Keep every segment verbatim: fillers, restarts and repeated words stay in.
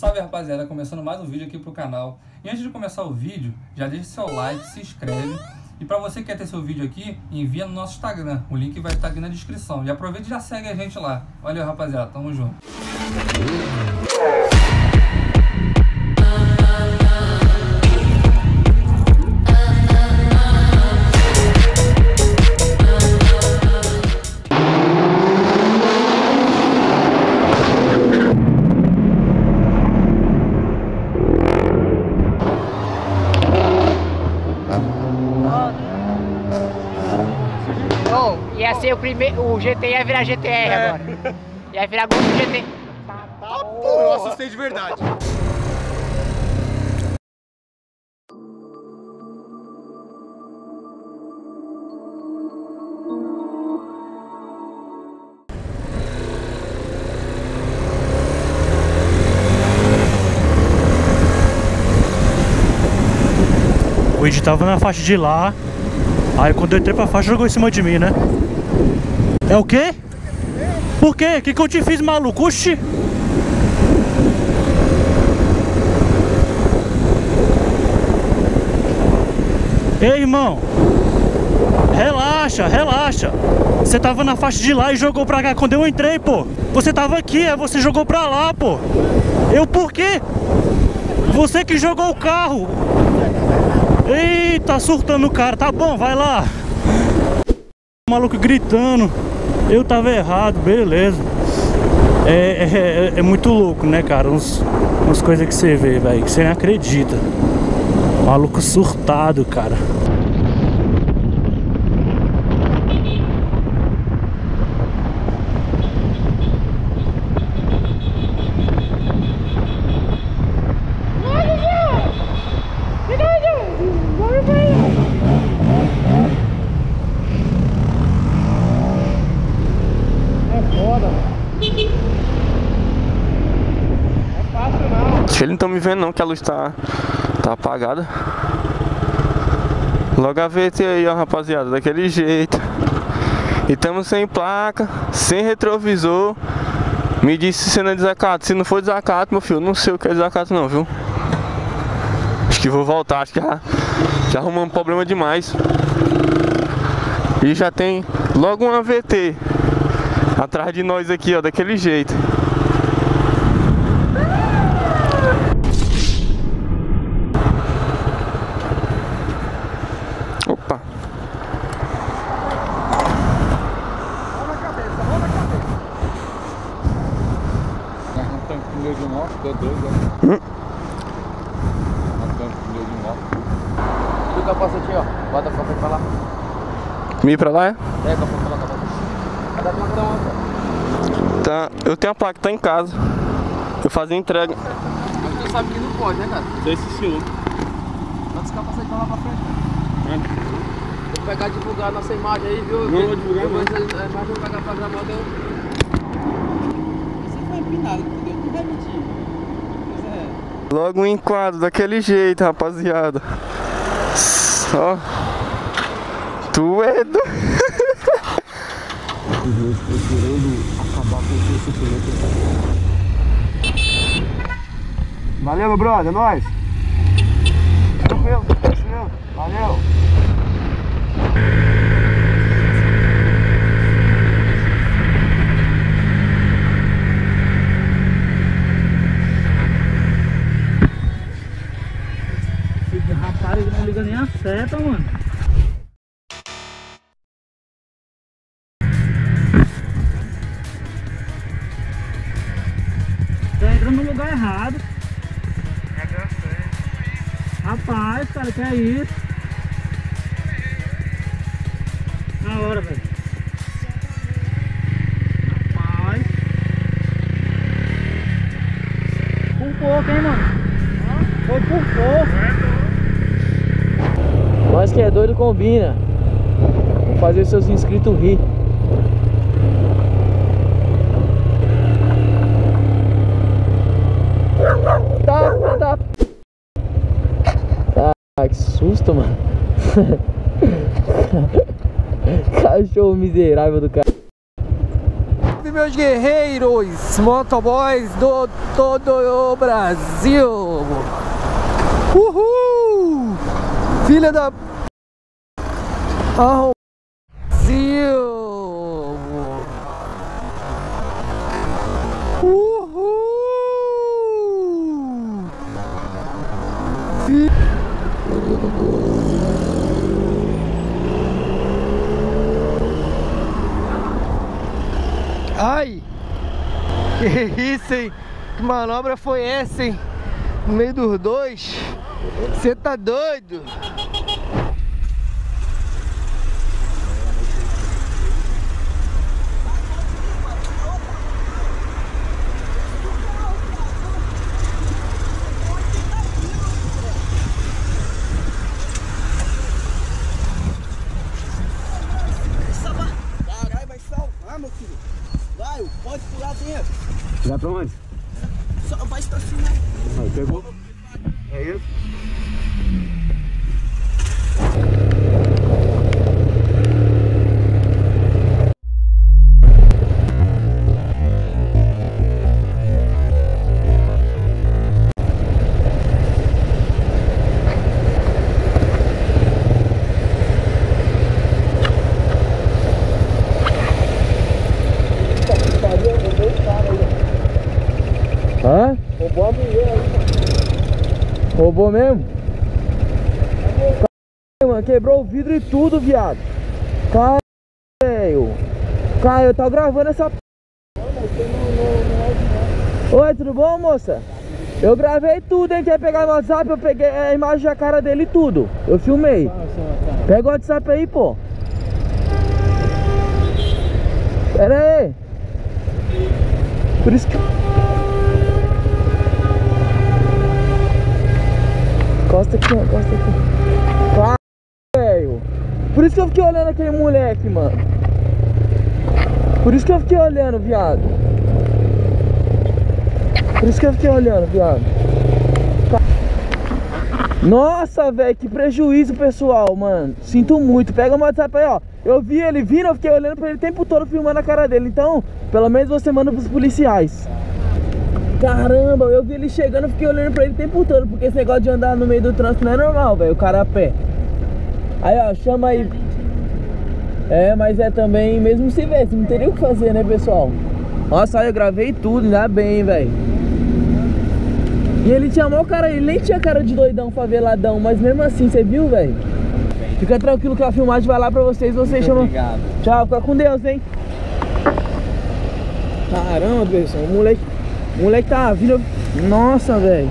Salve rapaziada, começando mais um vídeo aqui pro canal. E antes de começar o vídeo, já deixa seu like, se inscreve. E pra você que quer ter seu vídeo aqui, envia no nosso Instagram. O link vai estar aqui na descrição. E aproveita e já segue a gente lá. Valeu rapaziada, tamo junto. Ia ser o primeiro, o G T ia virar G T R é. Agora. Ia virar grupo G T. Tá, tá, ah, porra, eu assustei de verdade. O Ed tava na faixa de lá. Aí quando eu entrei pra faixa, jogou em cima de mim, né? É o quê? Por quê? O que que eu te fiz, maluco? Oxi! Ei, irmão! Relaxa, relaxa! Você tava na faixa de lá e jogou pra cá quando eu entrei, pô! Você tava aqui, aí você jogou pra lá, pô! Eu por quê? Você que jogou o carro! Eita, surtando o cara, tá bom, vai lá. O maluco gritando. Eu tava errado, beleza. É, é, é muito louco, né, cara? Uns, umas coisas que você vê, velho, que você não acredita. O maluco surtado, cara. Eles não estão me vendo não, que a luz tá, tá apagada. Logo a V T aí, ó, rapaziada, daquele jeito. E estamos sem placa, sem retrovisor. Me disse se não é desacato. Se não for desacato, meu filho, não sei o que é desacato não, viu? Acho que vou voltar, acho que já, já arrumamos problema demais. E já tem logo uma V T atrás de nós aqui, ó, daquele jeito. Bota a copa pra lá. Me pra lá, é? É, copa pra lá, copa pra lá. Tá, eu tenho a placa, tá em casa. Eu fazia entrega. Mas tu sabe que não pode, né, cara? Tem esse estilo. Bota os capacetes pra lá pra frente, cara. Vou pegar divulgar a nossa imagem aí, viu? Não, vou divulgar a imagem. Mas vou pegar pra gravar o teu. Você foi empinado, entendeu? Não vai mentir. Pois é. Logo um enquadro, daquele jeito, rapaziada. Ó, oh. Tu é doido. Valeu, meu brother, é nóis. Tranquilo, tranquilo, valeu. Rapaz, ele não liga nem a seta, mano. Tá entrando no lugar errado. Rapaz, cara, que é isso? Na hora, velho. Rapaz. Por pouco, hein, mano? Foi por pouco. Nós que é doido combina. Vamos fazer os seus inscritos rir. Tá, tá. Tá, que susto, mano. Cachorro miserável do cara. Salve, meus guerreiros, motoboys do todo o Brasil. Uhul! Filha da... Oh, Brasil! Uhul! Filha... Ai, que isso, hein? Que manobra foi essa, hein? No meio dos dois. Você tá doido? Pode pular dentro. Vai pra onde? Só vai estacionar. Aí, pegou? É isso? Hã? Roubou a mulher aí. Roubou mesmo? Caralho, mano, quebrou o vidro e tudo, viado. Caralho, velho. Caralho, eu tava gravando essa p... Oi, tudo bom, moça? Eu gravei tudo, hein? Quer pegar no WhatsApp? Eu peguei a imagem da cara dele e tudo. Eu filmei. Pega o WhatsApp aí, pô. Pera aí. Por isso que... Encosta aqui, encosta aqui. Claro, velho. Por isso que eu fiquei olhando aquele moleque, mano. Por isso que eu fiquei olhando, viado. Por isso que eu fiquei olhando, viado. Nossa, velho, que prejuízo, pessoal, mano. Sinto muito. Pega o WhatsApp aí, ó. Eu vi ele vindo, eu fiquei olhando pra ele o tempo todo, filmando a cara dele. Então, pelo menos você manda pros policiais. Caramba, eu vi ele chegando, fiquei olhando pra ele o tempo todo, porque esse negócio de andar no meio do trânsito não é normal, velho, o cara a pé. Aí, ó, chama aí. É, mas é também, mesmo se vê, não teria o que fazer, né, pessoal? Nossa, eu gravei tudo, ainda bem, velho. E ele tinha mó cara, ele nem tinha cara de doidão, faveladão, mas mesmo assim, você viu, velho? Fica tranquilo que a filmagem vai lá pra vocês, vocês chamam... Obrigado. Tchau, fica com Deus, hein? Caramba, pessoal, o moleque... O moleque tá vindo... Nossa, velho.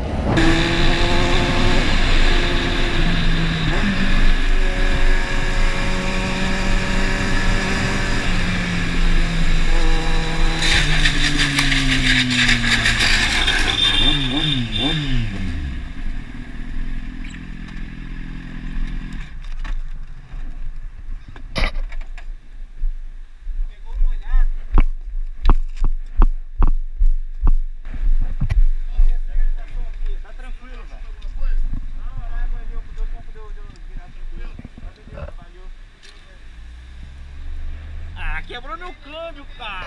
Quebrou meu câmbio, cara.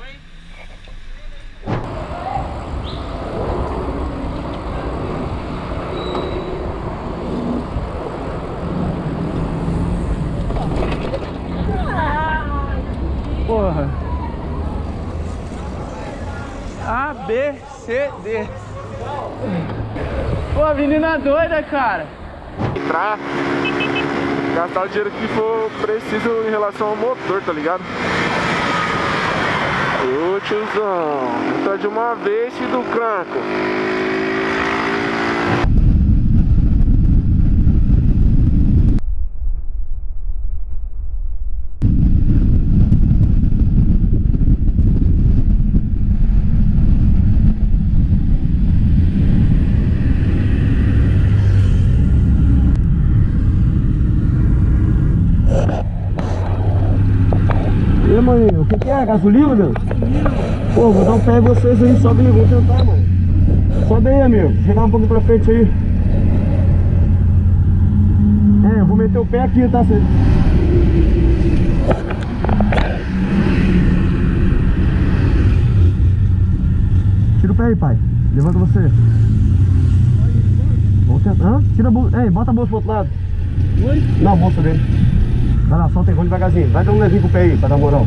Oi? Porra. A, B, C, D. Pô, a menina doida, cara. Entrar. Gastar o dinheiro que for preciso em relação ao motor, tá ligado? Ô tiozão, tá de uma vez e do cranco. O que, que é? Gasolina, meu? Gasolina. Pô, vou dar um pé em vocês aí, sobe aí, vou tentar, mano. Sobe aí, amigo. Chegar um pouco pra frente aí. É, eu vou meter o pé aqui, tá? Certo? pé aí, pai. Levanta você. Vamos tentar. Hã? Tira a bolsa. Ei, bota a bolsa pro outro lado. Oi? Dá a bolsa dele. Vai lá, solta aí, vamos devagarzinho. Vai dar um levinho com o pé aí, pra dar moral.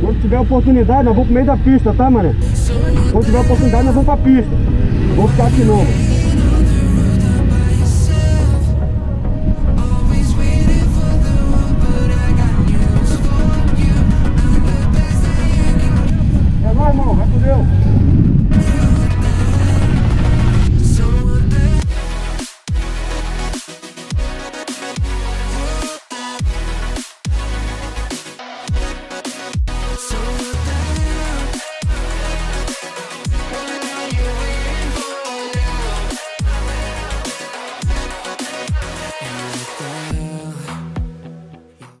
Quando tiver oportunidade, nós vamos pro meio da pista, tá, mano? Quando tiver oportunidade, nós vamos pra pista. Vamos ficar aqui não, mano.